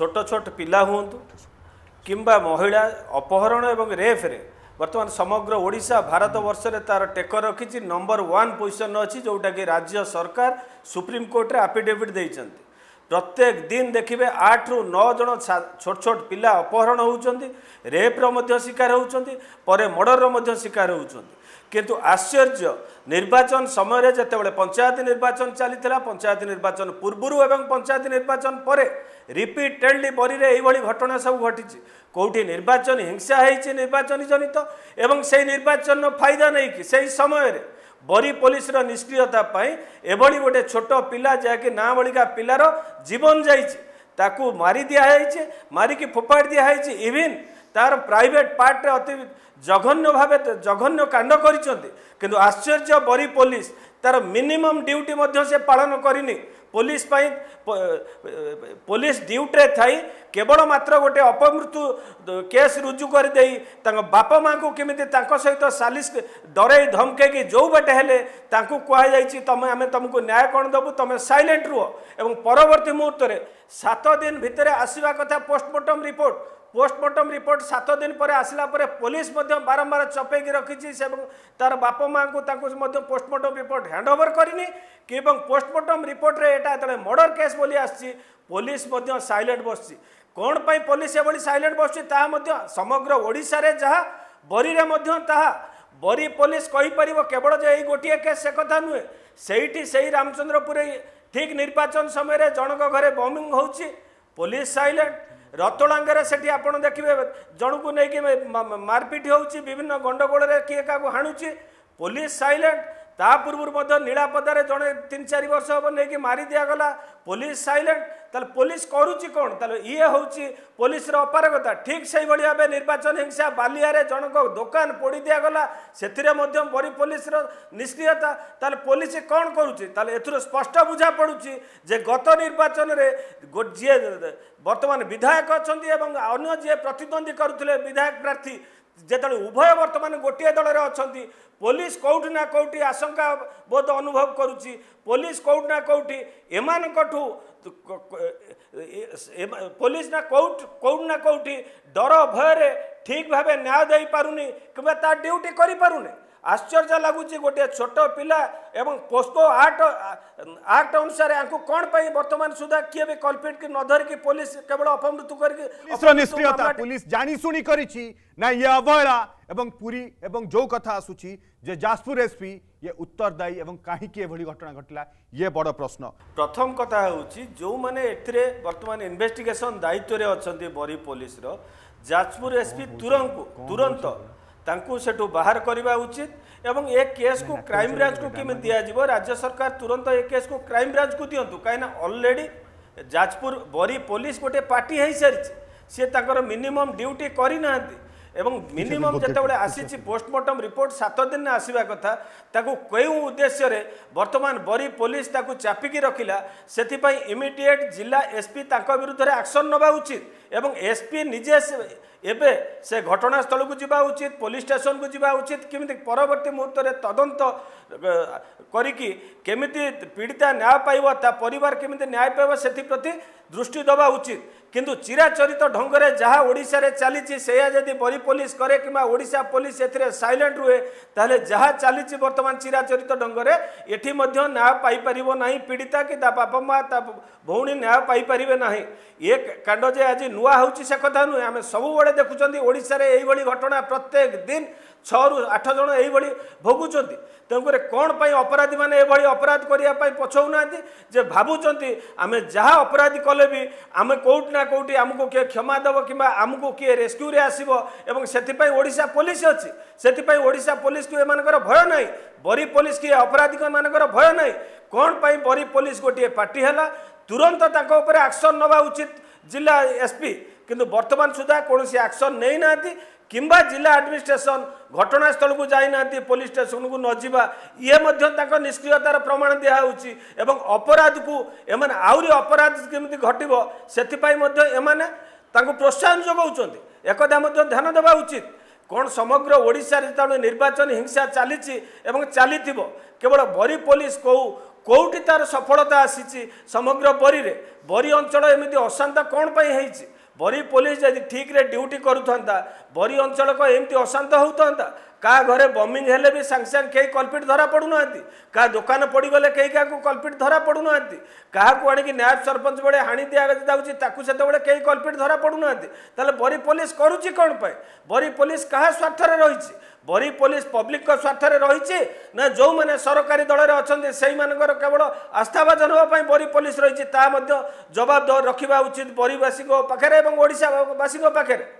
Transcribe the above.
छोट छोट पिला हूँ किंबा महिला अपहरण एवं रेफ रे वर्तमान समग्र ओडिशा भारत वर्ष रे तार टेक रखी नंबर वन पोजिशन अच्छी जोटा कि राज्य सरकार सुप्रीम कोर्ट रे एफिडेविट देइछंती। प्रत्येक दिन देखिए 8 रु 9 जन छोट छोट पिला अपहरण होउछंती, रेप्र शिकार होउछंती, परे मर्डर शिकार होउछंती। किंतु आश्चर्य निर्वाचन समय रे जतेबेले पंचायत निर्वाचन चलीथिला, पंचायत निर्वाचन पूर्वरु एवं पंचायत निर्वाचन परे रिपीटेडली बरी रे एई भली घटना सब घटिछि। कोठी निर्वाचन हिंसा हेछि निर्वाचन जनित एवं सेई निर्वाचन फायदा नै कि सेई समय रे बरी पुलिस रो निष्क्रियता पई एबोली गोटे छोट पिला जाके नाबालिका पिलार जीवन जाइछि, ताकू मारी दिया हेछि, मारिकी फोपाड़ दिया हेछि। इवन तार प्राइवेट पार्ट रे अति जघन्य भाव जघन्य कांड करिसेंती। किंतु आश्चर्य बरी पुलिस तार मिनिमम ड्यूटी मध्य से पालन करनी। पुलिस पुलिस ड्यूटी थाई केवल मात्र गोटे अपमृत्यु केस रुजु करदे बापा माँ को केमिति सहित सालिस डरे धमके जो बाटे हेले कहुई तमें आम तुमको न्याय कौन देवु, तुम साइलेंट रुह। एवं परवर्ती मुहूर्त में 7 दिन भितर आसवा कथा पोस्टमार्टम रिपोर्ट। पोस्टमार्टम रिपोर्ट 7 दिन पर आसला पुलिस बारंबार चपेकी रखी तार बापा माँ को पोस्टमार्टम रिपोर्ट हैंडओवर करनी कि पोस्टमार्टम रिपोर्ट रे एटा तले मर्डर केस बोली आसी पुलिस साइलेंट बससी। कौन पाई पुलिस एभली साइलेंट बससी ता समग्र ओडिशा रे जहा बरी रे मध्य ताहा बरी पुलिस कहि परिबो केवल जे एई गोटिए केस से कथा नुहे। सेईठी सेई रामचंद्रपुर ठीक निर्वाचन समय रे जनक घरे बॉम्बिंग होउची, पुलिस साइलेंट। रतलांगे से आपड़ देखिए जन को लेकिन मारपिट होउची, विभिन्न गंडगोल रे किए का हाणुची, पुलिस साइलेंट। ता पूर्व नीलापदारे जड़े 3-4 वर्ष हम नहीं मारी दिगला, पुलिस साइलेंट। ताल पुलिस करुच्ची कौन? ताल ये हूँ पुलिस अपारगता। ठीक से भाव निर्वाचन हिंसा बालिया जनक दुकान पोड़ी दिगला से बरी पुलिस निष्क्रियता। ताल पुलिस कौन करुच्ची? स्पष्ट बुझा पड़ू गत निर्वाचन में जी बर्तमान विधायक अच्छा अगर जी प्रतिद्वंदी करुले विधायक प्रार्थी जेते उभय वर्तमान गोटे दल रे अछंती। पुलिस कौटिना कौटी आशंका बोध अनुभव करुची। पुलिस कौटिना कौटी एमानकठू पुलिस ना कौटिना कौटी डर भय रे ठीक भाव न्याय दे पारुनी किबा ता ड्यूटी करि पारुनी। आश्चर्य लगुच गोटे छोट पिला एवं पोस्को आक्ट अनुसार आपको कौन पाई वर्तमान सुधा किए भी कल्पिट की न धरिकी पुलिस केवल अपमृत्यु करके निष्क्रियता पुलिस जानी सुनी करिछि ना ये अवहेला एवं पूरी एवं जो कथा आसुछि जे जाजपुर एसपी ये उत्तरदायी एवं काहीकी एभली घटना घटला ये बड़ प्रश्न। प्रथम कथा होछि जो माने एथिरे वर्तमान इन्वेस्टिगेशन दायित्व रे अछंती बरी पुलिस रो जाजपुर एसपी तुरंत तांकु सेठू बाहर करवा उचित एवं ए केस को क्राइम ब्रांच को किमे दिया जीवो। राज्य सरकार तुरंत ए केस को क्राइम ब्रांच को दियंतु काईना ऑलरेडी जाजपुर बरी पुलिस गोटे पार्टी है सर सी ताकर मिनिमम ड्यूटी करी नांती एवं मिनिमम जतबे आसी पोस्टमार्टम रिपोर्ट 7 दिन आसवा कथा ताकू क्यों उद्देश्य रे वर्तमान बरी पुलिस ताकू चापिकी रखिला से इमिडिएट जिला एसपी तांका विरुद्ध रे एक्शन नबा उचित एवं एसपी निजे एबे से घटनास्थल को जिबा उचित, पुलिस स्टेशन को जिबा उचित किमिति परवर्ती मुहूर्त रे तदंत करिकी केमिति पीड़िता न्याय पाइबा ता परिवार केमिति न्याय पाइबा सेति प्रति दृष्टि दबा उचित। किंतु चिराचरित ढंग से जहाँ ओडिशा रे चली जदि बरी पुलिस करे किमा ओडिशा पुलिस एथिरे साइलेंट रुहे ताहले जहाँ चली वर्तमान चिराचरित ढंग से एठी मध्य न्याय पाई परिबो नाही पीड़िता कि ता बापा माँ ता भौणी न्याय पाई परिबे नाही। एक कांड जे आज नुआ होउची से कथा नुहे। आमे सबुबड़े देखुछंती ओडिशा रे एई भली घटना प्रत्येक दिन 6 रु 8 जन एई भोगुछंती। तेणुकर कौन पाई अपराधी मैंने ये अपराध करने पछौना जे भावुंट आम जहाँ अपराधी कले भी आम कौटिना कौटी आमको किए क्षमा देव कि आमको किए रेस्क्यू रे आसिबो एवं सेतिपाई ओडिशा पुलिस अच्छी सेतिपाई ओडिशा पुलिस को एमानकर भय नहीं, बरी पुलिस की अपराधी मानकर भय नहीं। कौन पाई बरी पुलिस गोटे पार्टी है तुरंत तांको ऊपर एक्शन नवा उचित जिला एसपी किंतु वर्तमान सुधा कौन से एक्शन नहीं ना किंबा जिला एडमिनिस्ट्रेशन घटनास्थल को जाई ना पुलिस स्टेशन को नजीवा ये निष्क्रियतार प्रमाण दिया होउची एवं अपराध को एमान आउरी अपराध केमति घटिबो सेतिपाई मध्य एमाने तांको प्रोत्साहन जोगाउचंती। एकदा मध्य ध्यान देवा उचित कौन समग्र ओडिशा निर्वाचन हिंसा चली चली केवल बरी पुलिस कहू कौटी तार सफलता आसी समग्र बरी रे बरी अंचल एमती अशांता कौन पाई होती बरी पुलिस यदि ठीक रे ड्यूटी करूंता बरी अंचल को एमती अशांत होता क्या घरे बमिंग हेले भी सांगे सांगे कई कल्पिट धरा पड़ू ना क्या दुकान पड़गले कई क्या कल्पिट धरा पड़ू ना क्या आणिक न्याय सरपंच बेले हाणी दिजाऊँ से कई कल्पिट धरा पड़ू ना बरी पुलिस करुच्ची कौन पाए बरी पुलिस क्या स्वार्थ रही बरी पुलिस पब्लिक स्वार्थ रही ना जो मैंने सरकारी दल में अच्छा से केवल आस्थाभाजन होगा बरी पुलिस रही जवाब रखा उचित बरीवासी पाखे और ओडिशावासी पाखे।